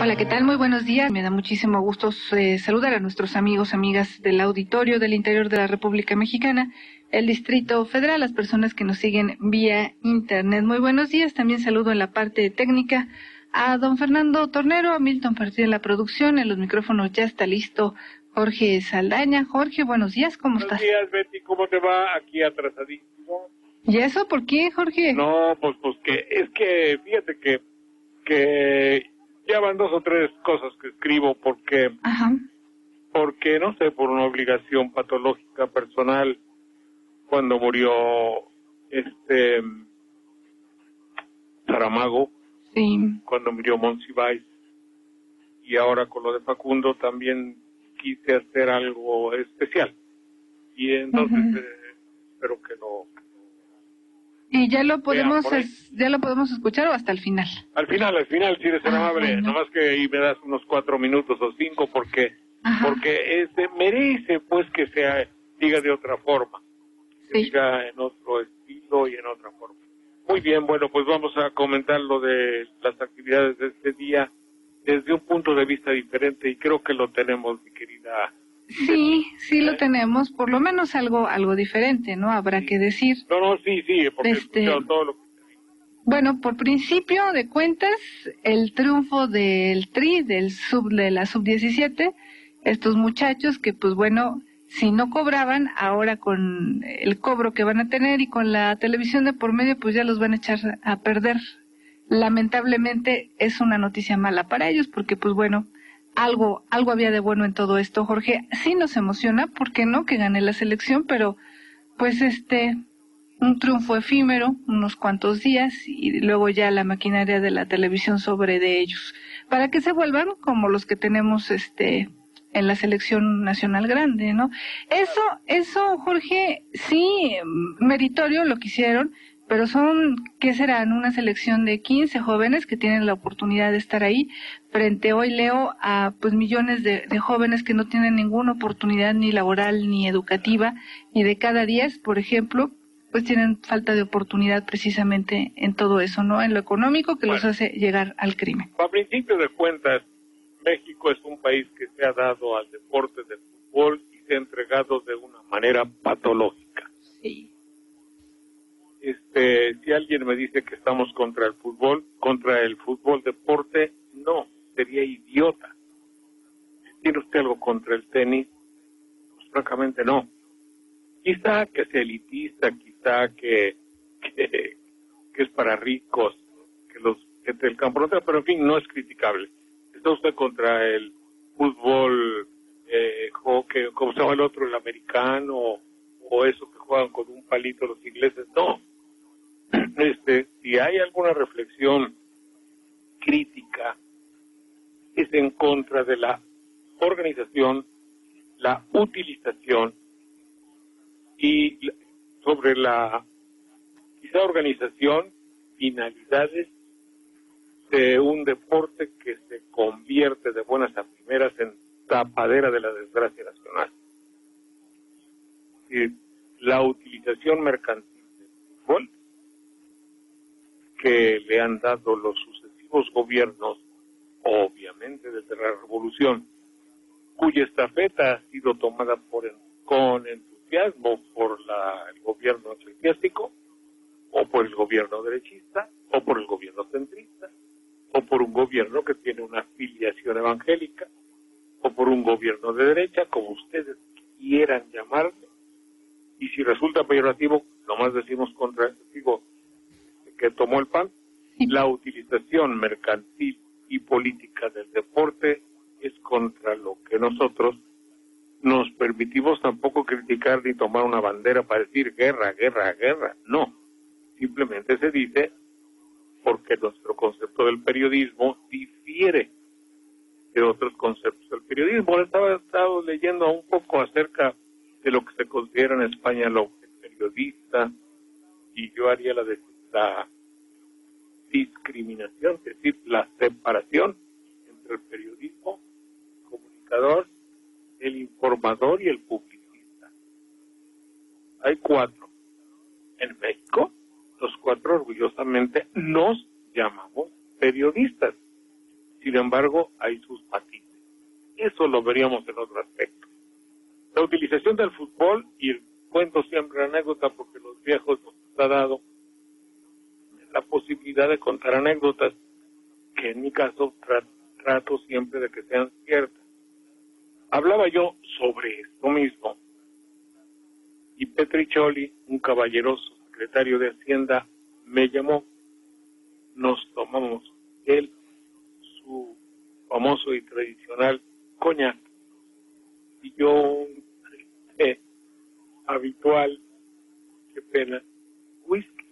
Hola, ¿qué tal? Muy buenos días. Me da muchísimo gusto saludar a nuestros amigos, amigas del auditorio del interior de la República Mexicana, el Distrito Federal, las personas que nos siguen vía internet. Muy buenos días. También saludo en la parte técnica a don Fernando Tornero, a Milton Partido en la producción. En los micrófonos ya está listo Jorge Saldaña. Jorge, buenos días, ¿cómo estás? Buenos días, Betty, ¿cómo te va? Aquí atrasadísimo. ¿Y eso por qué, Jorge? No, pues que es que fíjate que ya van 2 o 3 cosas que escribo porque, ajá, porque no sé, por una obligación patológica personal, cuando murió Saramago, sí, cuando murió Monsiváis, y ahora con lo de Facundo también quise hacer algo especial, y entonces espero que no. Y ya lo podemos escuchar o hasta el final. Al final, si eres amable, bueno, nomás que ahí me das unos 4 minutos o 5 porque merece pues que se diga de otra forma, sí, diga en otro estilo y en otra forma. Muy bien, bueno, pues vamos a comentar lo de las actividades de este día desde un punto de vista diferente y creo que lo tenemos, mi querida. Sí, lo tenemos, por lo menos algo diferente, ¿no? Habrá que decir. No, sí, porque he escuchado todo lo que te digo. Bueno, por principio de cuentas, el triunfo del TRI, de la Sub-17, estos muchachos que, pues bueno, si no cobraban, ahora con el cobro que van a tener y con la televisión de por medio, pues ya los van a echar a perder. Lamentablemente es una noticia mala para ellos porque, pues bueno, algo había de bueno en todo esto, Jorge. Sí nos emociona, ¿por qué no? Que gané la selección, pero pues un triunfo efímero, unos cuantos días, y luego ya la maquinaria de la televisión sobre de ellos, para que se vuelvan como los que tenemos en la selección nacional grande, ¿no? Eso, Jorge, sí, meritorio lo que hicieron, pero ¿qué serán? Una selección de 15 jóvenes que tienen la oportunidad de estar ahí, frente hoy leo a pues millones de jóvenes que no tienen ninguna oportunidad ni laboral ni educativa, y de cada 10, por ejemplo, pues tienen falta de oportunidad precisamente en todo eso, ¿no? En lo económico que los hace llegar al crimen. A principio de cuentas, México es un país que se ha dado al deporte del fútbol y se ha entregado de una manera patológica. Sí. Si alguien me dice que estamos contra el fútbol deporte, no, sería idiota. ¿Tiene usted algo contra el tenis? Pues francamente no. Quizá que sea elitista, quizá que es para ricos, que los gente del campo no trae, pero en fin, no es criticable. ¿Está usted contra el fútbol, hockey, como se llama el otro, el americano, o eso que juegan con un palito los ingleses? No. Si hay alguna reflexión crítica, es en contra de la organización, la utilización y sobre la quizá organización, finalidades de un deporte que se convierte de buenas a primeras en tapadera de la desgracia nacional. La utilización mercantil del fútbol que le han dado los sucesivos gobiernos, obviamente desde la revolución, cuya estafeta ha sido tomada con entusiasmo por el gobierno eclesiástico, o por el gobierno derechista, o por el gobierno centrista, o por un gobierno que tiene una afiliación evangélica, o por un gobierno de derecha, como ustedes quieran llamarlo. Y si resulta peyorativo, nomás decimos que tomó el PAN. La utilización mercantil y política del deporte es contra lo que nosotros nos permitimos tampoco criticar ni tomar una bandera para decir guerra. No, simplemente se dice porque nuestro concepto del periodismo difiere de otros conceptos del periodismo. Ahora estaba leyendo un poco acerca de lo que se considera en España lo periodista, y yo haría la discriminación, es decir, la separación entre el periodismo, el comunicador, el informador y el publicista. Hay 4. En México, los 4 orgullosamente nos llamamos periodistas. sin embargo, hay sus matices. Eso lo veríamos en otro aspecto. La utilización del fútbol, y el cuento siempre anécdota porque los viejos nos han dado la posibilidad de contar anécdotas, que en mi caso trato siempre de que sean ciertas. Hablaba yo sobre esto mismo, y Petricioli, un caballeroso secretario de Hacienda, me llamó. Nos tomamos él su famoso y tradicional coñac, y yo un habitual, qué pena, whisky.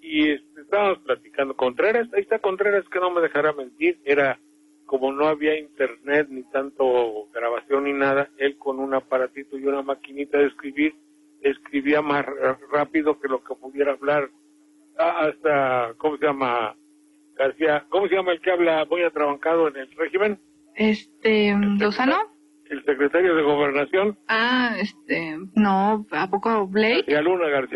Y estábamos platicando. Contreras, ahí está Contreras, que no me dejará mentir, era, como no había internet ni tanto grabación ni nada, él con un aparatito y una maquinita de escribir, escribía más rápido que lo que pudiera hablar hasta, ¿cómo se llama? García, ¿cómo se llama el que habla muy atrabancado en el régimen? ¿Lozano? El secretario de Gobernación. No, ¿a poco Blake? García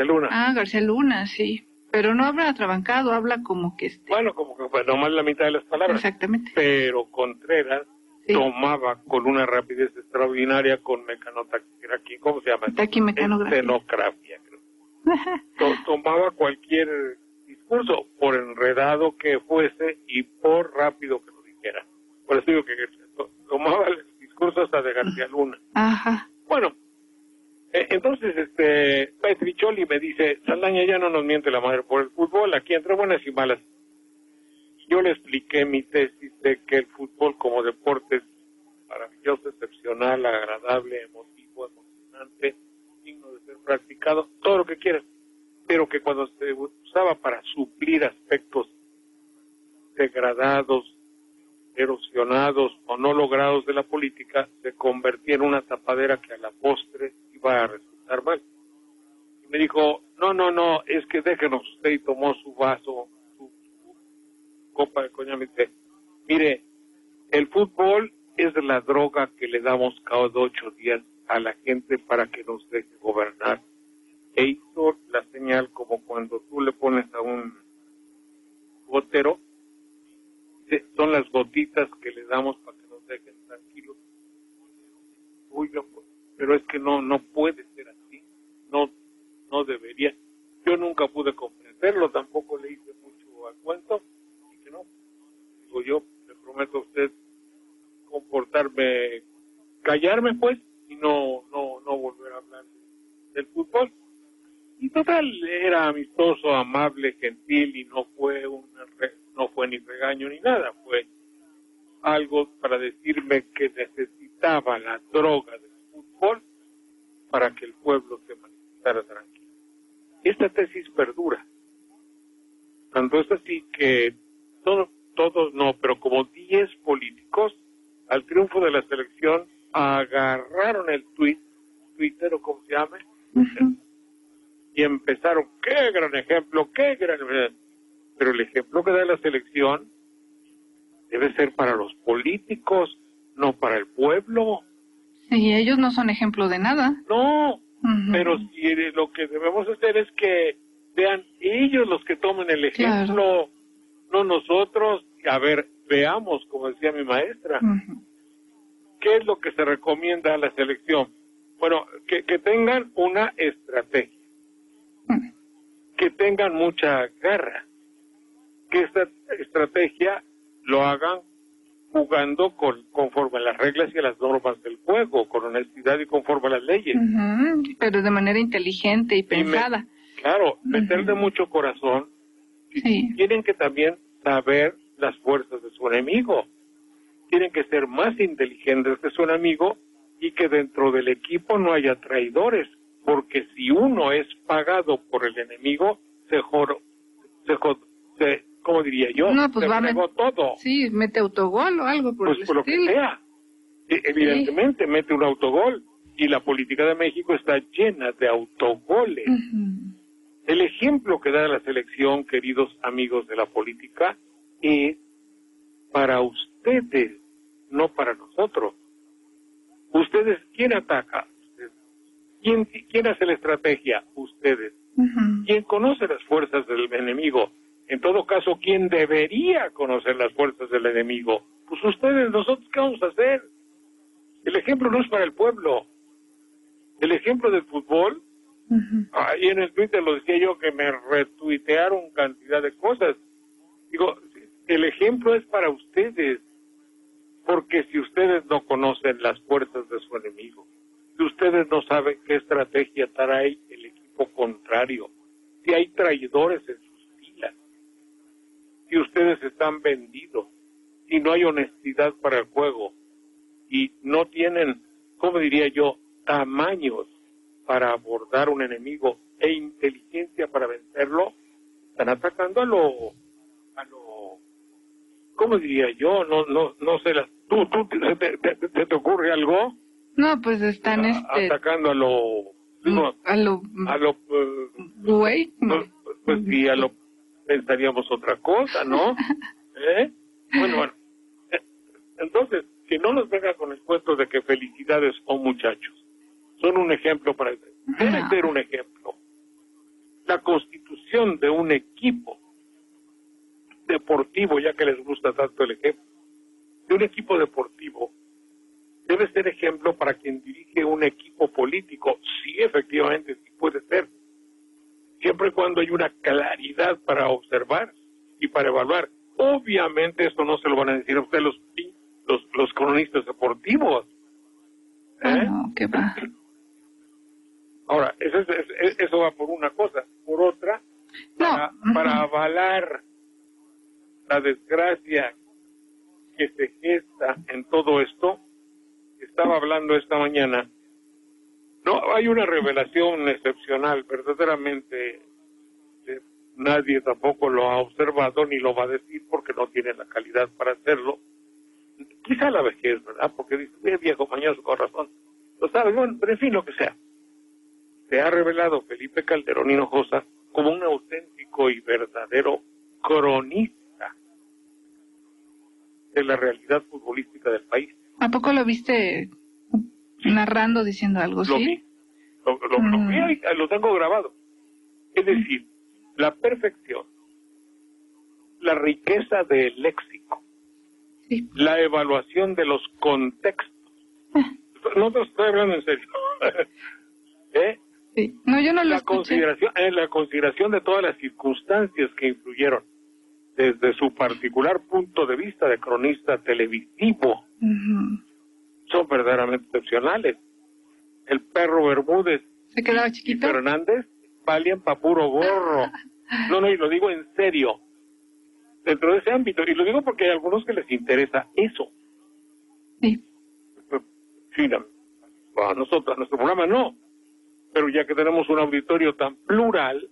Luna. Ah, García Luna, sí. Pero no habla atrabancado, habla como que... Bueno, como que pues, nomás la mitad de las palabras. Exactamente. Pero Contreras tomaba con una rapidez extraordinaria, con mecanotaquiraqui, ¿cómo se llama? Taquimecanografía. Escenografía, creo. Tomaba cualquier discurso, por enredado que fuese y por rápido que lo dijera. Por eso digo que tomaba el discurso hasta de García Luna. Ajá. Bueno... Entonces, Petricioli me dice, Saldaña, ya no nos miente la madre por el fútbol, aquí entre buenas y malas. Yo le expliqué mi tesis de que el fútbol como deporte es maravilloso, excepcional, agradable, emotivo, emocionante, digno de ser practicado, todo lo que quieras, pero que cuando se usaba para suplir aspectos degradados, erosionados o no logrados de la política, se convertía en una tapadera que a la postre va a resultar mal. Y me dijo, no, es que déjenos usted, y tomó su vaso, su copa de coñac, y dice, mire, el fútbol es la droga que le damos cada 8 días a la gente para que nos deje gobernar. E hizo la señal como cuando tú le pones a un gotero, dice, son las gotitas que le damos para que nos dejen tranquilos. Uy, pero es que no puede ser así, no debería. Yo nunca pude comprenderlo, tampoco le hice mucho al cuento, y que no, digo yo, le prometo a usted comportarme, callarme pues, y no volver a hablar del fútbol. Y total, era amistoso, amable, gentil, y no fue ni regaño ni nada, fue algo para decirme que necesitaba la droga de para que el pueblo se manifestara tranquilo. Esta tesis perdura. Tanto es así que todos no, pero como 10 políticos al triunfo de la selección agarraron el Twitter o como se llame, y empezaron, ¡qué gran ejemplo! ¡Qué gran ejemplo! Pero el ejemplo que da la selección debe ser para los políticos, no para el pueblo. Y ellos no son ejemplo de nada. No, pero si lo que debemos hacer es que sean ellos los que tomen el ejemplo, claro, no nosotros. A ver, veamos, como decía mi maestra, ¿qué es lo que se recomienda a la selección? Bueno, que tengan una estrategia, que tengan mucha garra, que esta estrategia lo hagan jugando conforme a las reglas y a las normas del juego, con honestidad y conforme a las leyes. Pero de manera inteligente y pensada. Meterle mucho corazón. Sí. Tienen que también saber las fuerzas de su enemigo. Tienen que ser más inteligentes que su enemigo, y que dentro del equipo no haya traidores, porque si uno es pagado por el enemigo, ¿cómo diría yo? No, pues todo. Sí, mete autogol o algo por el estilo. Pues por lo que sea. Evidentemente, mete un autogol. Y la política de México está llena de autogoles. El ejemplo que da la selección, queridos amigos de la política, es para ustedes, no para nosotros. Ustedes, ¿quién ataca? Ustedes. ¿Quién hace la estrategia? Ustedes. ¿Quién conoce las fuerzas del enemigo? En todo caso, ¿quién debería conocer las fuerzas del enemigo? Pues ustedes. ¿Nosotros qué vamos a hacer? El ejemplo no es para el pueblo. El ejemplo del fútbol, ahí en el Twitter lo decía yo, que me retuitearon cantidad de cosas. Digo, el ejemplo es para ustedes, porque si ustedes no conocen las fuerzas de su enemigo, si ustedes no saben qué estrategia trae el equipo contrario, si hay traidores en sus filas, si ustedes están vendidos, si no hay honestidad para el juego, y no tienen, como diría yo, tamaños para abordar un enemigo e inteligencia para vencerlo, están atacando a lo ¿cómo diría yo? No sé, ¿tú te ocurre algo? No, pues están atacando a lo güey. Pues sí, a lo pensaríamos otra cosa, ¿no? Bueno. Entonces, que no nos venga con el cuento de que felicidades o muchachos. Son un ejemplo para... Debe ser un ejemplo. La constitución de un equipo deportivo, ya que les gusta tanto el ejemplo, de un equipo deportivo, debe ser ejemplo para quien dirige un equipo político. Sí, efectivamente, sí puede ser. Siempre y cuando hay una claridad para observar y para evaluar. Obviamente esto no se lo van a decir a ustedes los cronistas deportivos. No, ¿qué va? Ahora, eso va por una cosa. Por otra, para avalar la desgracia que se gesta en todo esto, estaba hablando esta mañana. No, hay una revelación excepcional, verdaderamente nadie tampoco lo ha observado ni lo va a decir porque no tiene la calidad para hacerlo. Quizá la vejez, ¿verdad? Porque dice, viejo mañoso, con razón. Lo sabes, bueno, pero en fin, lo que sea. Se ha revelado Felipe Calderón Hinojosa como un auténtico y verdadero cronista de la realidad futbolística del país. ¿A poco lo viste narrando, diciendo algo, sí? Lo vi. Lo vi ahí, lo tengo grabado. Es decir, la perfección, la riqueza del léxico, la evaluación de los contextos. No te estoy hablando en serio. Sí. No, yo no lo escuché. La consideración de todas las circunstancias que influyeron desde su particular punto de vista de cronista televisivo son verdaderamente excepcionales. El perro Bermúdez se quedaba chiquito. Y Fernández valían pa' puro gorro. No, y lo digo en serio. Dentro de ese ámbito, y lo digo porque hay algunos que les interesa eso. Sí. Sí, a nosotros, a nuestro programa no, pero ya que tenemos un auditorio tan plural,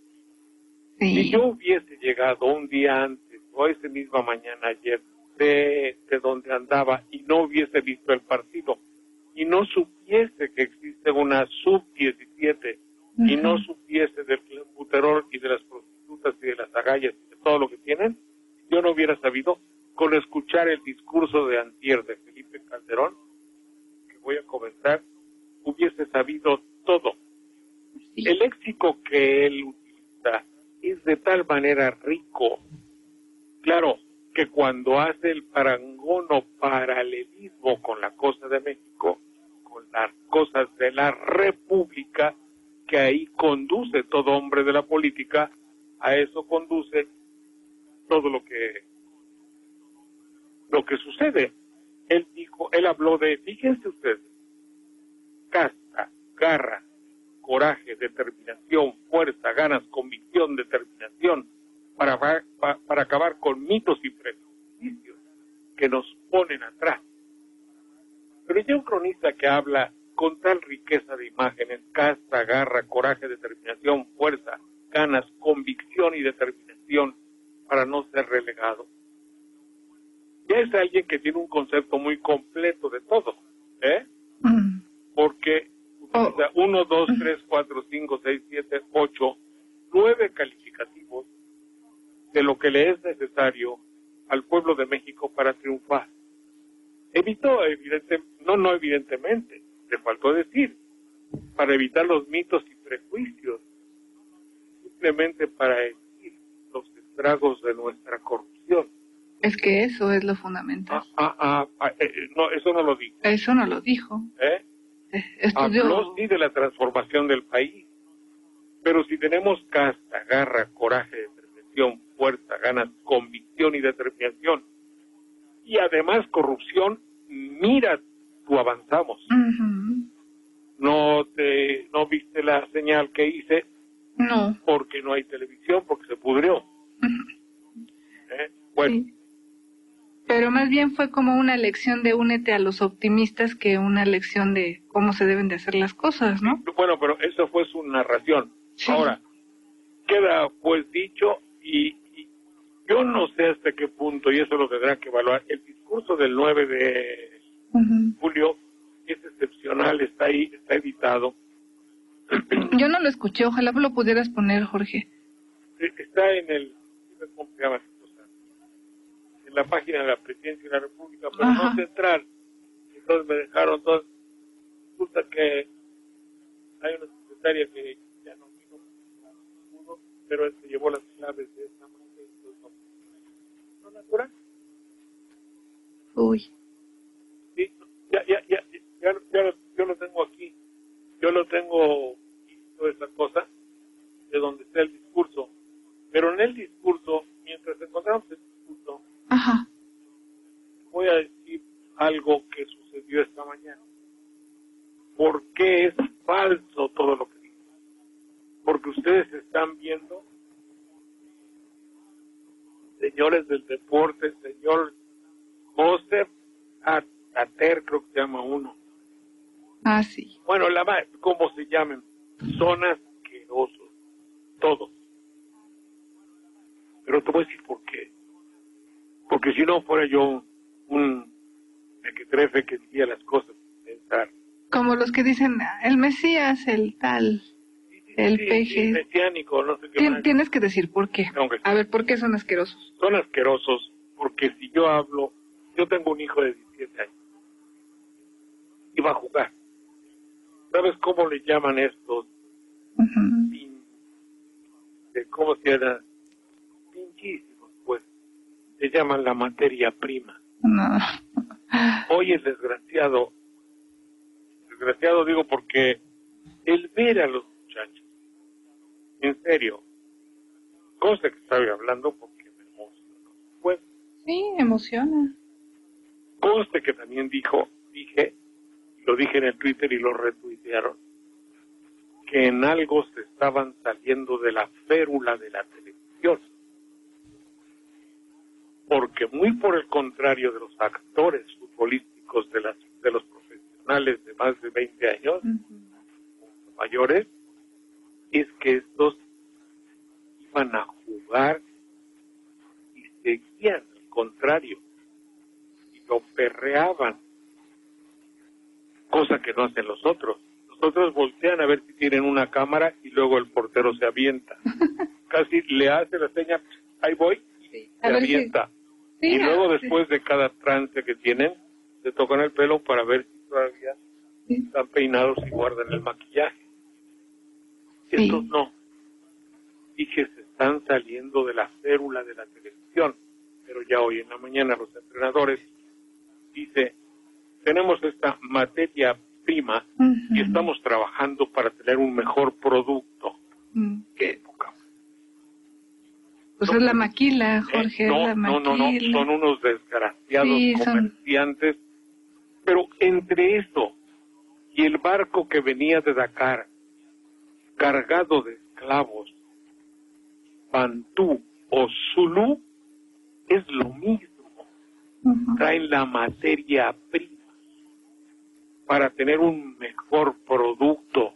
sí. Si yo hubiese llegado un día antes, o esa misma mañana ayer, de donde andaba, y no hubiese visto el partido, y no supiese que existe una sub-17, y no supiese del clenbuterol y de las prostitutas y de las agallas y de todo lo que tienen, yo no hubiera sabido, con escuchar el discurso de antier de Felipe Calderón, que voy a comentar, hubiese sabido todo. Sí. El léxico que él utiliza es de tal manera rico, claro, que cuando hace el parangón o paralelismo con la cosa de México, con las cosas de la República, que ahí conduce todo hombre de la política, a eso conduce todo lo que sucede. Él habló de, fíjense ustedes, casta, garra, coraje, determinación, fuerza, ganas, convicción, determinación, para acabar con mitos y prejuicios que nos ponen atrás. Pero ya un cronista que habla con tal riqueza de imágenes, casta, garra, coraje, determinación, fuerza, ganas, convicción y determinación, para no ser relegado. Ya es alguien que tiene un concepto muy completo de todo, Porque utiliza 1, 2, 3, 4, 5, 6, 7, 8, 9 calificativos de lo que le es necesario al pueblo de México para triunfar. Evidentemente, le faltó decir, para evitar los mitos y prejuicios, simplemente para decir los que estragos de nuestra corrupción. Es que eso es lo fundamental. No, eso no lo dijo. Eso no lo dijo. Habló sí de la transformación del país, pero si tenemos casta, garra, coraje, determinación, fuerza, ganas, convicción y determinación, y además corrupción, mira, tú avanzamos. ¿No viste la señal que hice? No. Porque no hay televisión, porque se pudrió. Bueno. Sí. Pero más bien fue como una lección de únete a los optimistas que una lección de cómo se deben de hacer las cosas, ¿no? Bueno, pero eso fue su narración. Sí. Ahora, queda pues dicho y yo no sé hasta qué punto, y eso lo tendrá que evaluar, el discurso del 9 de julio es excepcional, está ahí, está editado. Yo no lo escuché, ojalá lo pudieras poner, Jorge. Está en el... ¿cómo se llama? En la página de la Presidencia de la República, pero no sé entrar. Entonces me dejaron todo. Resulta que hay una secretaria que ya no vino, pero él se llevó las claves de esta manera. ¿No la cura? Uy. Sí, ya, yo lo tengo aquí. Yo lo tengo, toda esa cosa, de donde está el discurso. Pero en el discurso, mientras encontramos el discurso, voy a decir algo que sucedió esta mañana. ¿Por qué es falso todo lo que digo? Porque ustedes están viendo, señores del deporte, señor Joseph Ater, creo que se llama uno. Ah, sí. Bueno, ¿cómo se llamen? Son asquerosos, todos. Pero te voy a decir por qué. Porque si no fuera yo un mequetrefe que decía las cosas sin pensar. Como los que dicen, el Mesías, el tal, el peje. Mesiánico, no sé qué. Tienes que decir por qué. A ver, ¿por qué son asquerosos? Son asquerosos porque si yo hablo, yo tengo un hijo de 17 años y va a jugar. ¿Sabes cómo le llaman estos? ¿Cómo se llama? Pinchísimos, pues. Se llaman la materia prima. No. Hoy es desgraciado. Desgraciado digo porque el ver a los muchachos, en serio, cosa que estoy hablando porque me emociona. Pues, sí, emociona. Cosa que también dije, lo dije en el Twitter y lo retuitearon, que en algo se estaban saliendo de la férula de la televisión. Porque muy por el contrario de los actores futbolísticos, de los profesionales de más de 20 años, mayores, es que estos iban a jugar y seguían al contrario, y lo perreaban, cosa que no hacen los otros. Los otros voltean a ver si tienen una cámara y luego el portero se avienta. Casi le hace la seña, ahí voy, y se avienta. Sí, y luego después de cada trance que tienen, se tocan el pelo para ver si todavía están peinados y guardan el maquillaje. Estos no. Dije, se están saliendo de la férula de la televisión. Pero ya hoy en la mañana los entrenadores dice, tenemos esta materia prima y estamos trabajando para tener un mejor producto. ¿Qué época? Pues no, es la maquila, Jorge, es la maquila. No, son unos desgraciados comerciantes. Pero entre eso y el barco que venía de Dakar, cargado de esclavos, bantú o zulú, es lo mismo. Traen la materia prima para tener un mejor producto.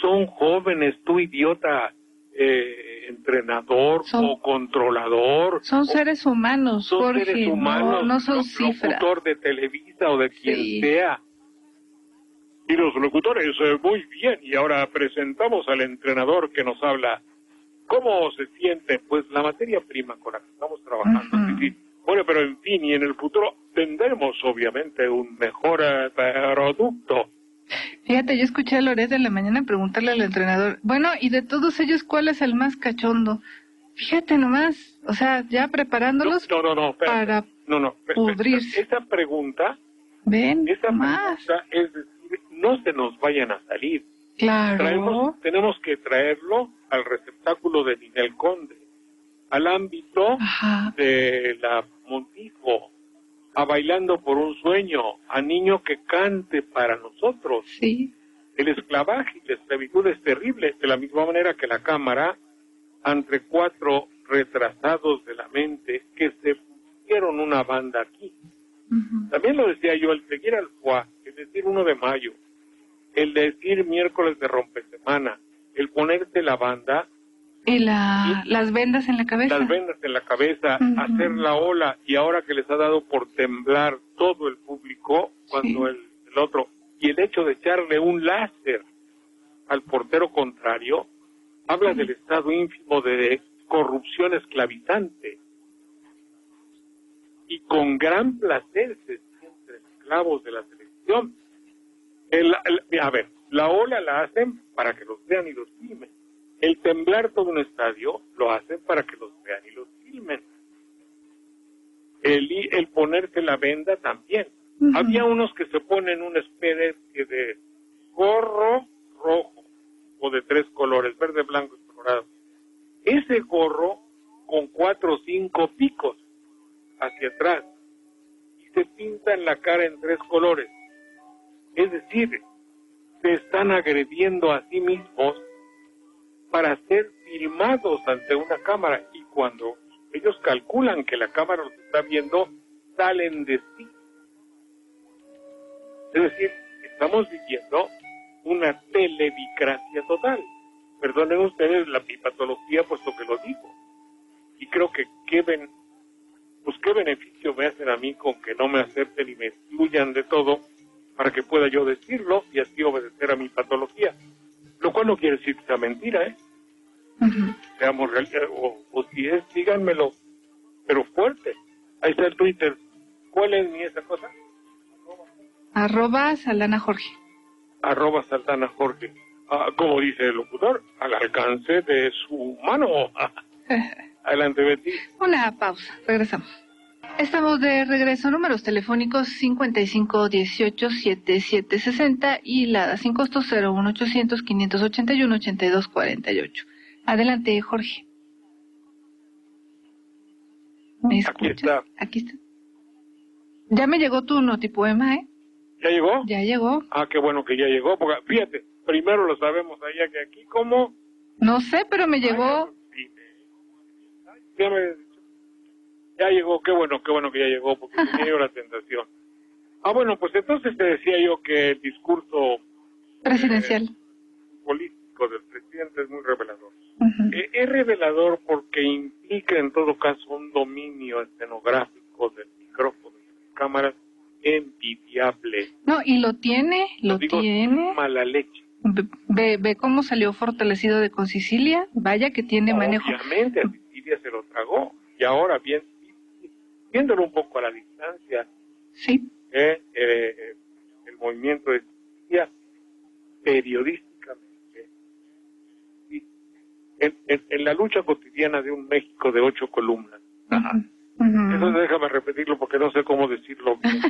Son jóvenes, tú idiota, entrenador o controlador. Son seres humanos, son Jorge, seres humanos, no son cifras. Locutor de Televisa o de quien sea. Y los locutores, muy bien, y ahora presentamos al entrenador que nos habla. ¿Cómo se siente? Pues la materia prima con la que estamos trabajando. Bueno, pero en fin, y en el futuro tendremos obviamente un mejor producto. Fíjate, yo escuché a Loret de la mañana preguntarle al entrenador, bueno, y de todos ellos, ¿cuál es el más cachondo? Fíjate nomás, o sea, ya preparándolos para pudrirse. Esa pregunta, esa pregunta es decir, no se nos vayan a salir. Claro. Tenemos que traerlo al receptáculo de Ninel Conde, al ámbito de la Montijo, a Bailando por un Sueño, a Niño que Cante para Nosotros. Sí. El esclavaje y la esclavitud es terrible, de la misma manera que la Cámara, entre cuatro retrasados de la mente que se pusieron una banda aquí. También lo decía yo, el seguir al FUA, es decir, 1 de mayo, el decir miércoles de rompesemana, el ponerte la banda. Y las vendas en la cabeza. Las vendas en la cabeza, hacer la ola, y ahora que les ha dado por temblar todo el público, cuando el otro, y el hecho de echarle un láser al portero contrario, habla del estado ínfimo de corrupción esclavizante. Y con gran placer se sienten esclavos de la selección. A ver, la ola la hacen para que los vean y los filmen. El temblar todo un estadio lo hacen para que los vean y los filmen. El ponerse la venda también. Había unos que se ponen una especie de gorro rojo, de 3 colores, verde, blanco y colorado. Ese gorro con 4 o 5 picos hacia atrás, y se pintan la cara en 3 colores. Es decir, se están agrediendo a sí mismos para ser filmados ante una cámara, y cuando ellos calculan que la cámara los está viendo, salen de sí. Es decir, estamos viviendo una televicracia total. Perdonen ustedes la pipatología, puesto que lo digo. Y creo que qué beneficio me hacen a mí con que no me acepten y me excluyan de todo para que pueda yo decirlo y así obedecer a mi patología. Lo cual no quiere decir que sea mentira, ¿eh? Seamos realistas, o si es, díganmelo, pero fuerte. Ahí está el Twitter. ¿Cuál es mi esa cosa? @SaldanaJorge. @SaldanaJorge, como dice el locutor, al alcance de su mano. Adelante, Betty. Una pausa, regresamos. Estamos de regreso. Números telefónicos 5518-7760 y Lada sin costo 01800-581-8248. Adelante, Jorge. ¿Me escuchas? Aquí está. Ya me llegó tu notipoema, ¿eh? ¿Ya llegó? Ya llegó. Ah, qué bueno que ya llegó, porque fíjate, primero lo sabemos allá que aquí, ¿cómo? No sé, pero me llegó. Ya llegó, qué bueno que ya llegó, porque me dio la tentación. Ah, bueno, pues entonces te decía yo que el discurso presidencial, político del presidente es muy revelador. Es revelador porque implica en todo caso un dominio escenográfico del micrófono y de las cámaras envidiable. No, y lo tiene. Mala leche. Ve cómo salió fortalecido de con Sicilia. Vaya que tiene manejo. Obviamente a Sicilia se lo tragó. Y ahora, viéndolo un poco a la distancia, el movimiento de Sicilia periodísticamente, en la lucha cotidiana de un México de 8 columnas. Eso déjame repetirlo porque no sé cómo decirlo bien.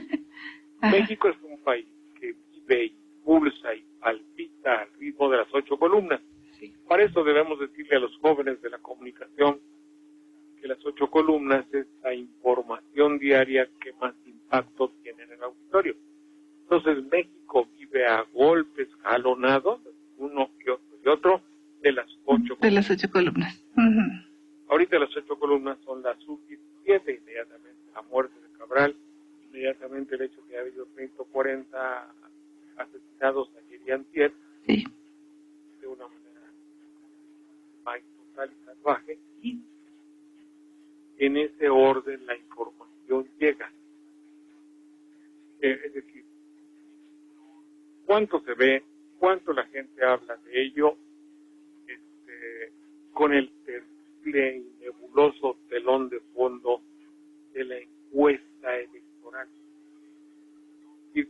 México es un país que vive y pulsa y palpita al ritmo de las 8 columnas. Para eso debemos decirle a los jóvenes de la comunicación que las 8 columnas es la información diaria que más impacto tiene en el auditorio. Entonces México vive a golpes jalonados, uno y otro, de las 8 columnas. Ahorita las 8 columnas son las últimas. Inmediatamente la muerte de Cabral, inmediatamente el hecho de que ha habido 140 asesinados ayer y antier, de una manera más total y salvaje, y en ese orden la información llega. Es decir, cuánto se ve, cuánto la gente habla de ello, con el y nebuloso telón de fondo de la encuesta electoral. Y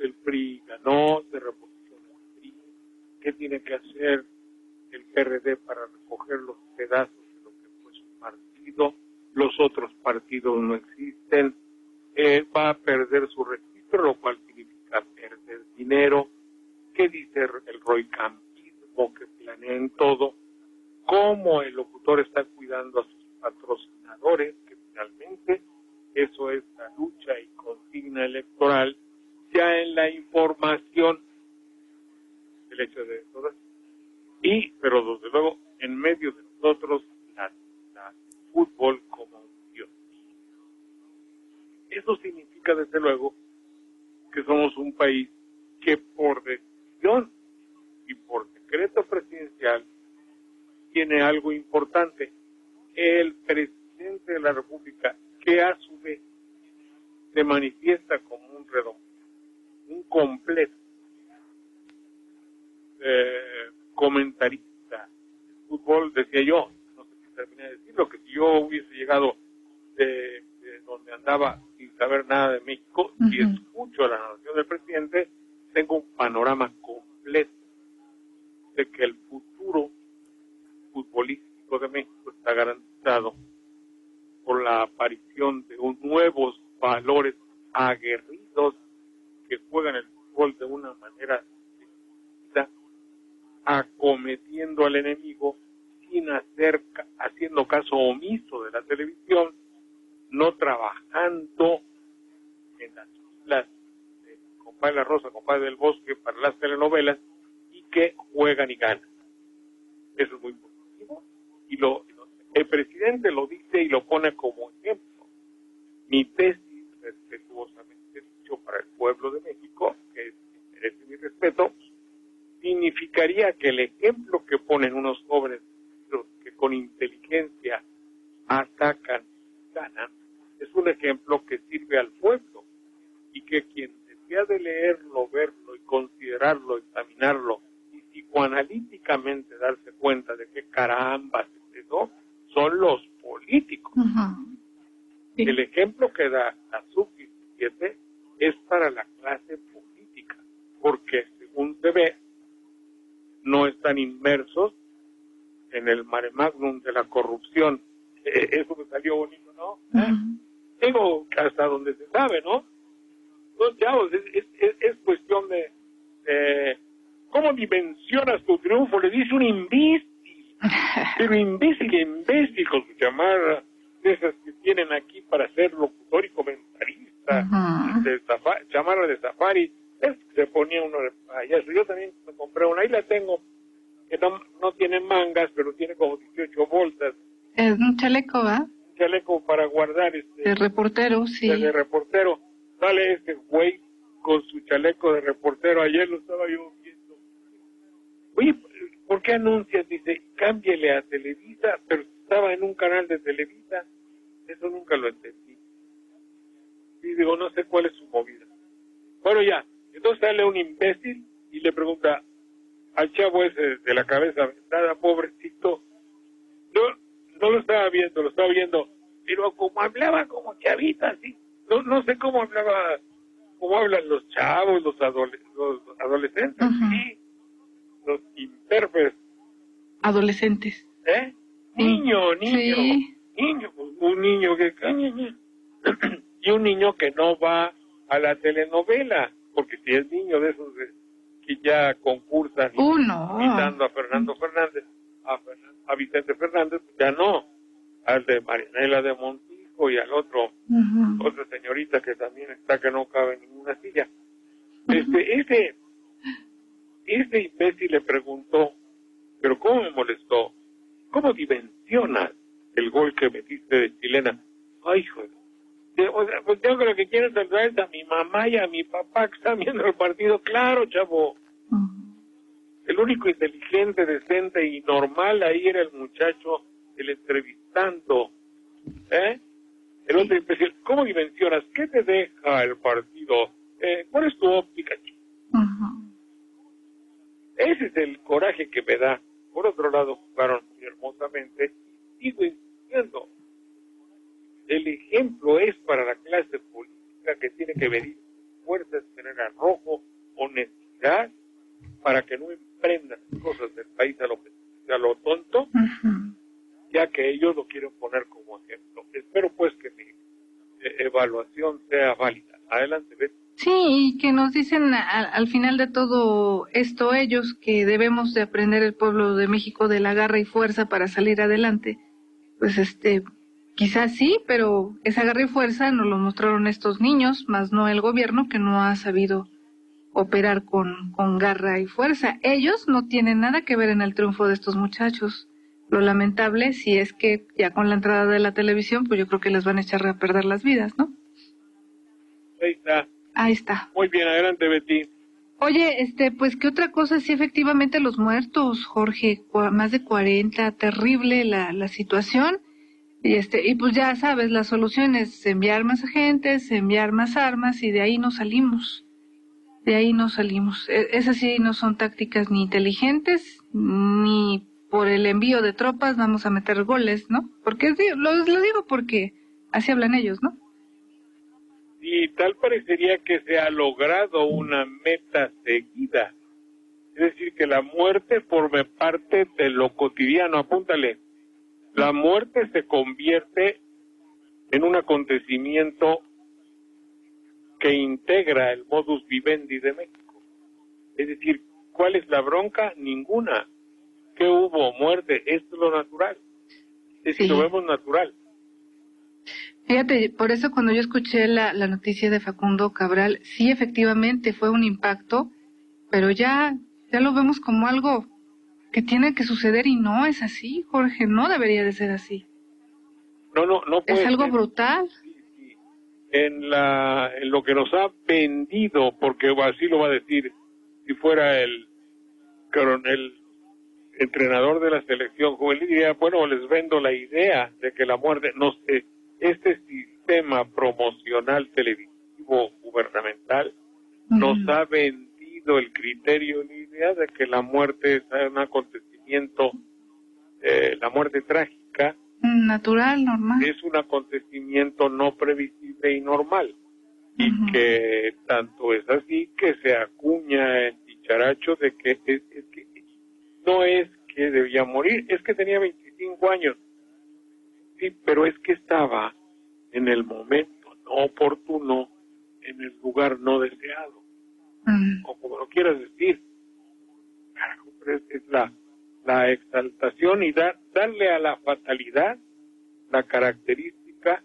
el PRI ganó, se reposiciona el PRI. ¿Qué tiene que hacer el PRD para recoger los pedazos de lo que fue su partido, los otros partidos no existen, va a perder su registro, lo cual significa perder dinero. ¿Qué dice el roicampismo que planean todo? ¿Cómo el locutor está cuidando a sus patrocinadores? Que finalmente eso es la lucha y consigna electoral. Ya en la información, el hecho de todas, y, pero desde luego, en medio de nosotros, la fútbol como Dios. Eso significa, desde luego, que somos un país que por decisión y por decreto presidencial tiene algo importante. El presidente de la República, que a su vez se manifiesta como un redondo, un completo comentarista de fútbol, decía yo, no sé si terminé de decirlo, que si yo hubiese llegado de donde andaba sin saber nada de México, uh-huh, y escucho la narración del presidente, tengo un panorama completo de que el futuro futbolístico de México está garantizado por la aparición de nuevos valores aguerridos que juegan el fútbol de una manera distinta, acometiendo al enemigo sin hacer, haciendo caso omiso de la televisión, no trabajando en las islas de Compadre La Rosa, Compadre del Bosque para las telenovelas, y que juegan y ganan. Eso es muy positivo, y el presidente lo dice y lo pone como ejemplo. Mi tesis, respetuosamente dicho, para el pueblo de México, que merece mi respeto, significaría que el ejemplo que ponen unos jóvenes que con inteligencia atacan y ganan es un ejemplo que sirve al pueblo, y que quien desea de leerlo, verlo y considerarlo, examinarlo y psicoanalíticamente darse cuenta de qué caramba se quedó, son los políticos. Uh-huh. Sí. El ejemplo que da la sub-17 es para la clase política, porque según se ve, no están inmersos en el mare magnum de la corrupción. Eso me salió bonito, ¿no? Uh-huh. Digo, hasta donde se sabe, ¿no? Entonces, chavos, es cuestión de cómo dimensionas tu triunfo. Le dice un imbécil, pero imbécil con su llamada, de esas que tienen aquí para ser locutor y comentarista, uh-huh, chamarra de safari. Es que se ponía uno de payaso. Yo también me compré una, ahí la tengo, que no tiene mangas, pero tiene como 18 bolsas. Es un chaleco, ¿va? Un chaleco para guardar. De reportero, sí. De reportero. Sale este güey con su chaleco de reportero. Ayer lo estaba yo viendo. Oye, ¿por qué anuncias? Dice, cámbiale a Televisa, pero estaba en un canal de Televisa. Eso nunca lo entendí. Y digo, no sé cuál es su movida. Bueno, ya. Entonces sale un imbécil y le pregunta al chavo ese de la cabeza vendada, pobrecito, no lo estaba viendo, pero como hablaba como chavito así, no sé cómo hablaba, cómo hablan los chavos, los adolescentes, uh-huh, sí, los imperfes. Adolescentes. ¿Eh? Sí. Niño, sí. Niño, pues, un niño que y un niño que no va a la telenovela. Porque si es niño de esos que ya concursan invitando a Fernando Fernández, a Vicente Fernández, ya no, al de Marinela de Montijo y al otro, uh-huh, otra señorita que también está que no cabe en ninguna silla. Uh-huh. Ese imbécil le preguntó, pero ¿cómo me molestó? ¿Cómo dimensionas el gol que metiste de chilena? Ay, joder. O sea, pues tengo que lo que quiero traer es a mi mamá y a mi papá que están viendo el partido. Claro, chavo. Uh-huh. El único inteligente, decente y normal ahí era el muchacho, el entrevistando. El otro imbécil. ¿Cómo dimensionas? ¿Qué te deja el partido? ¿Cuál es tu óptica? Uh-huh. Ese es el coraje que me da. Por otro lado, jugaron muy hermosamente. Sigo insistiendo. El ejemplo es para la clase política, que tiene que medir fuerzas, tener arrojo, honestidad, para que no emprendan cosas del país a lo tonto, uh-huh, ya que ellos lo quieren poner como ejemplo. Espero pues que mi evaluación sea válida. Adelante, Betty. Sí, y que nos dicen al final de todo esto ellos que debemos de aprender el pueblo de México de la garra y fuerza para salir adelante. Pues quizás sí, pero esa garra y fuerza nos lo mostraron estos niños, más no el gobierno, que no ha sabido operar con garra y fuerza. Ellos no tienen nada que ver en el triunfo de estos muchachos. Lo lamentable, si es que ya con la entrada de la televisión, pues yo creo que les van a echar a perder las vidas, ¿no? Ahí está. Ahí está. Muy bien, adelante, Betty. Oye, pues, ¿qué otra cosa? Sí, efectivamente, los muertos, Jorge, más de 40, terrible la situación. Y, y pues ya sabes, la solución es enviar más agentes, enviar más armas, y de ahí no salimos. De ahí no salimos. Esas sí no son tácticas ni inteligentes, ni por el envío de tropas vamos a meter goles, ¿no? Porque lo digo porque así hablan ellos, ¿no? Y tal parecería que se ha logrado una meta seguida. Es decir, que la muerte forme parte de lo cotidiano. Apúntale. La muerte se convierte en un acontecimiento que integra el modus vivendi de México. Es decir, ¿cuál es la bronca? Ninguna. ¿Qué hubo? Muerte. Esto es lo natural. Es decir, lo vemos natural. Fíjate, por eso cuando yo escuché la noticia de Facundo Cabral, sí, efectivamente fue un impacto, pero ya lo vemos como algo que tiene que suceder y no es así, Jorge, no debería de ser así. No puede ser. Es algo brutal. Sí. En lo que nos ha vendido, porque así lo va a decir, si fuera el entrenador de la selección juvenil, diría, bueno, les vendo la idea de que la muerte no se... Este sistema promocional televisivo gubernamental nos ha vendido el criterio, la idea de que la muerte es un acontecimiento, la muerte trágica. Natural, normal. Es un acontecimiento no previsible y normal. Y que tanto es así que se acuña el dicharacho de que, no es que debía morir, es que tenía 25 años. Sí, pero es que estaba en el momento no oportuno, en el lugar no deseado, o como lo quieras decir. Es la exaltación y darle a la fatalidad la característica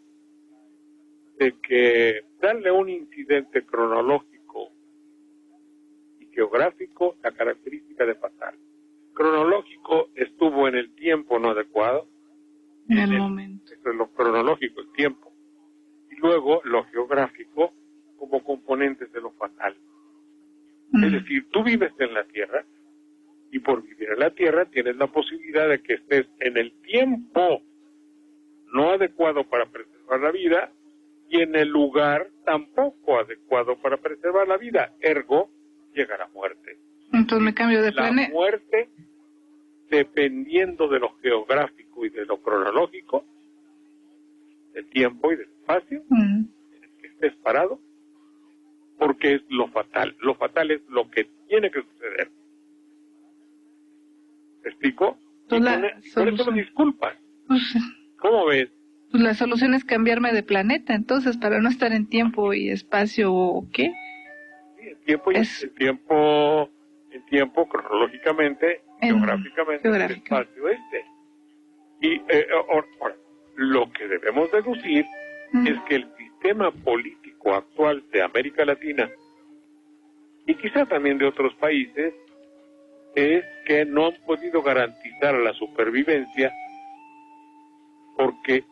de que darle un incidente cronológico y geográfico la característica de fatal. Cronológico, estuvo en el tiempo no adecuado. En el momento. Eso es lo cronológico, el tiempo. Y luego lo geográfico como componentes de lo fatal. Es decir, tú vives en la Tierra y por vivir en la Tierra tienes la posibilidad de que estés en el tiempo no adecuado para preservar la vida y en el lugar tampoco adecuado para preservar la vida. Ergo, llega la muerte. Entonces me cambio de planeta. La muerte, dependiendo de lo geográfico y de lo cronológico, del tiempo y del espacio, en el que estés parado, porque es lo fatal. Lo fatal es lo que tiene que suceder. ¿Te explico? Por eso me disculpas. ¿Cómo ves? Pues la solución es cambiarme de planeta, entonces, para no estar en tiempo y espacio, ¿o qué? Sí, el tiempo y el tiempo cronológicamente, geográficamente, el espacio este. Y lo que debemos deducir es que el sistema político actual de América Latina y quizá también de otros países es que no han podido garantizar la supervivencia porque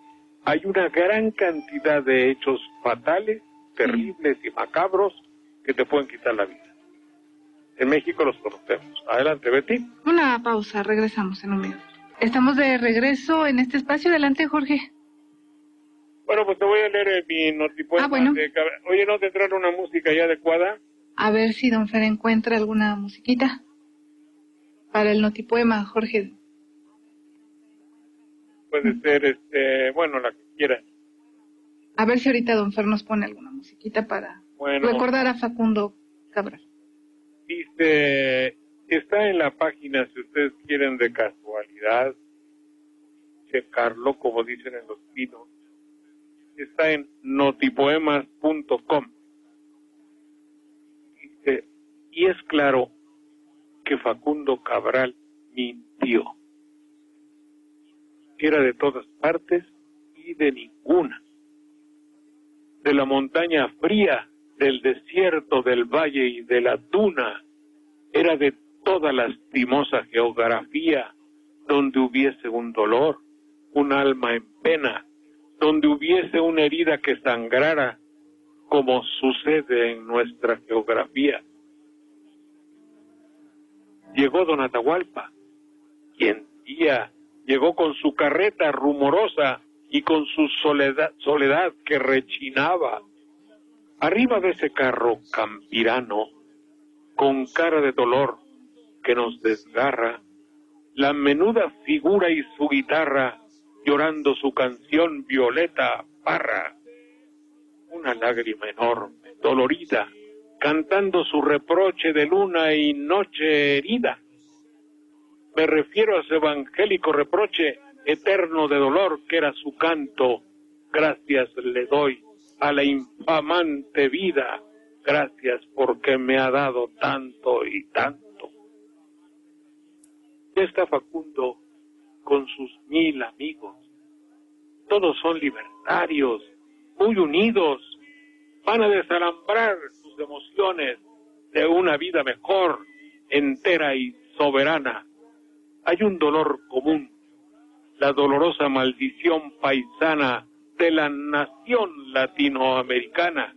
hay una gran cantidad de hechos fatales, terribles y macabros que te pueden quitar la vida. En México los conocemos. Adelante, Betty. Una pausa, regresamos en un minuto. Estamos de regreso en este espacio. Adelante, Jorge. Bueno, pues te voy a leer mi notipoema. Bueno. Oye, ¿no tendrán una música ya adecuada? A ver si don Fer encuentra alguna musiquita para el notipoema, Jorge. Puede ser, bueno, la que quieras. A ver si ahorita don Fer nos pone alguna musiquita para recordar a Facundo Cabral. Dice, está en la página, si ustedes quieren de casualidad, checarlo, como dicen en los pinos. Está en notipoemas.com. Y es claro que Facundo Cabral mintió. Era de todas partes y de ninguna. De la montaña fría, del desierto, del valle y de la duna, era de toda lastimosa geografía donde hubiese un dolor, un alma en pena, donde hubiese una herida que sangrara, como sucede en nuestra geografía. Llegó don Atahualpa, quien día llegó con su carreta rumorosa y con su soledad que rechinaba. Arriba de ese carro campirano, con cara de dolor que nos desgarra, la menuda figura y su guitarra, llorando su canción Violeta Parra. Una lágrima enorme, dolorida, cantando su reproche de luna y noche herida. Me refiero a ese evangélico reproche eterno de dolor que era su canto. Gracias le doy a la infamante vida, gracias porque me ha dado tanto y tanto. Ya está Facundo con sus 1000 amigos. Todos son libertarios, muy unidos. Van a desalambrar sus emociones de una vida mejor, entera y soberana. Hay un dolor común, la dolorosa maldición paisana de la nación latinoamericana.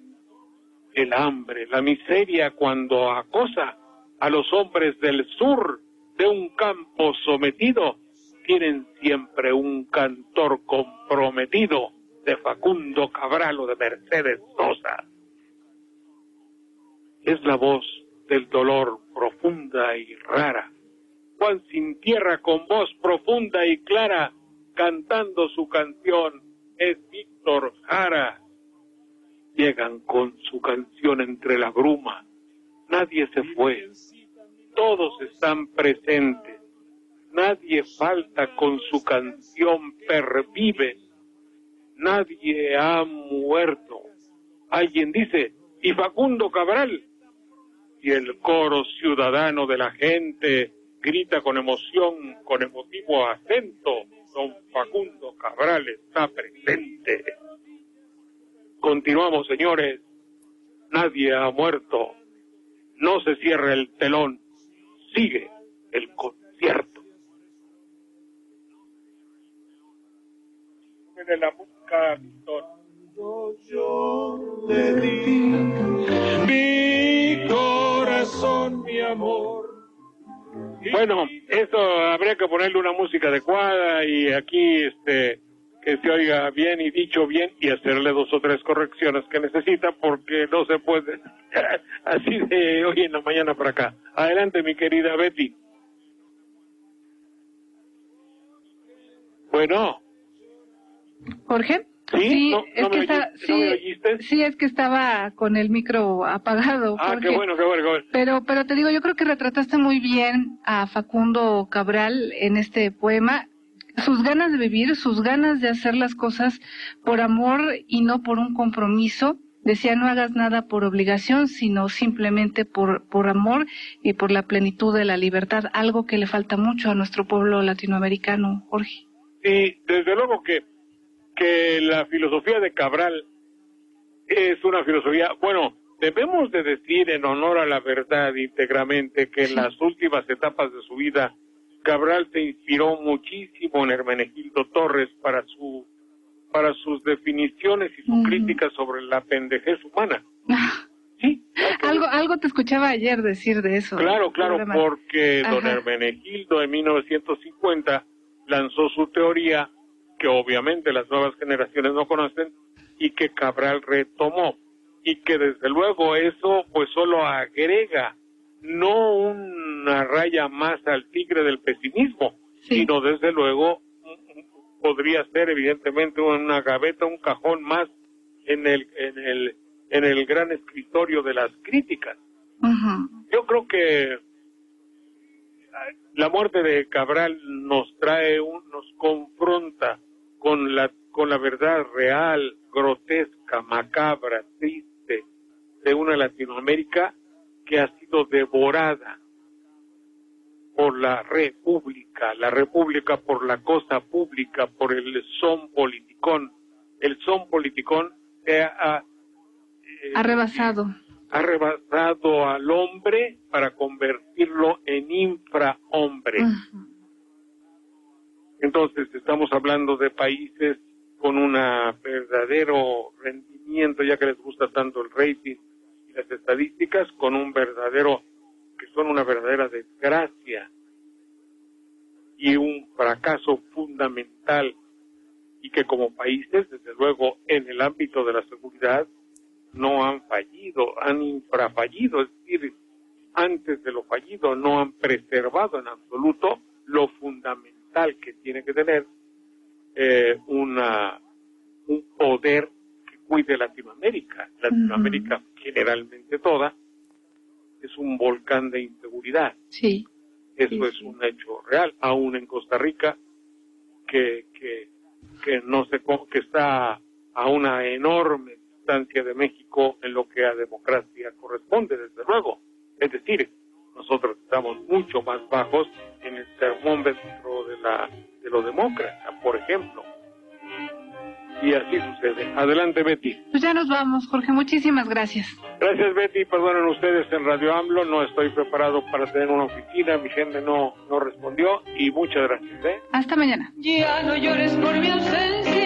El hambre, la miseria cuando acosa a los hombres del sur de un campo sometido, tienen siempre un cantor comprometido de Facundo Cabral o de Mercedes Sosa. Es la voz del dolor profunda y rara. Juan Sin Tierra con voz profunda y clara, cantando su canción, es Víctor Jara. Llegan con su canción entre la bruma. Nadie se fue. Todos están presentes. Nadie falta con su canción pervive. Nadie ha muerto. Alguien dice, y Facundo Cabral. Y el coro ciudadano de la gente grita con emoción, con emotivo acento, don Facundo Cabral está presente. Continuamos, señores. Nadie ha muerto. No se cierra el telón. Sigue el concierto. De la música, Víctor. Yo te di mi corazón, mi amor. Bueno, esto habría que ponerle una música adecuada y aquí que se oiga bien y dicho bien y hacerle 2 o 3 correcciones que necesita porque no se puede así de hoy en la mañana para acá. Adelante, mi querida Betty. Bueno. Jorge. Sí, es que estaba con el micro apagado. Ah, Jorge. Qué bueno. Pero te digo, yo creo que retrataste muy bien a Facundo Cabral en este poema. Sus ganas de vivir, sus ganas de hacer las cosas por amor y no por un compromiso. Decía, no hagas nada por obligación, sino simplemente por amor y por la plenitud de la libertad. Algo que le falta mucho a nuestro pueblo latinoamericano, Jorge. Sí, desde luego que la filosofía de Cabral es una filosofía, bueno, debemos de decir en honor a la verdad íntegramente que en las últimas etapas de su vida Cabral se inspiró muchísimo en Hermenegildo Torres para sus definiciones y su crítica sobre la pendejez humana. ¿Sí? Algo te escuchaba ayer decir de eso. Claro, porque don Hermenegildo en 1950 lanzó su teoría que obviamente las nuevas generaciones no conocen y que Cabral retomó y que desde luego eso pues solo agrega no una raya más al tigre del pesimismo, sí, sino desde luego podría ser evidentemente una gaveta, un cajón más en el gran escritorio de las críticas. Yo creo que La muerte de Cabral nos trae, nos confronta con la verdad real, grotesca, macabra, triste de una Latinoamérica que ha sido devorada por la república por la cosa pública, por el son politicón. El son politicón ha rebasado. Ha rebasado al hombre para convertirlo en infrahombre. Uh-huh. Entonces estamos hablando de países con un verdadero rendimiento, ya que les gusta tanto el rating y las estadísticas, con un verdadero, que son una verdadera desgracia y un fracaso fundamental, y que como países, desde luego, en el ámbito de la seguridad, no han fallido, han infrafallido, es decir, antes de lo fallido, no han preservado en absoluto lo fundamental que tiene que tener un poder que cuide Latinoamérica. Latinoamérica, uh-huh, generalmente toda, es un volcán de inseguridad. Sí. Eso es un hecho real, aún en Costa Rica, que no se, que está a una enorme distancia de México en lo que a democracia corresponde, desde luego. Es decir, nosotros estamos mucho más bajos en el termómetro de lo demócrata, por ejemplo. Y así sucede. Adelante, Betty. Pues ya nos vamos, Jorge. Muchísimas gracias. Gracias, Betty. Perdonen ustedes, en Radio AMLO no estoy preparado para tener una oficina. Mi gente no respondió. Y muchas gracias. Hasta mañana. Ya no llores por mi ausencia.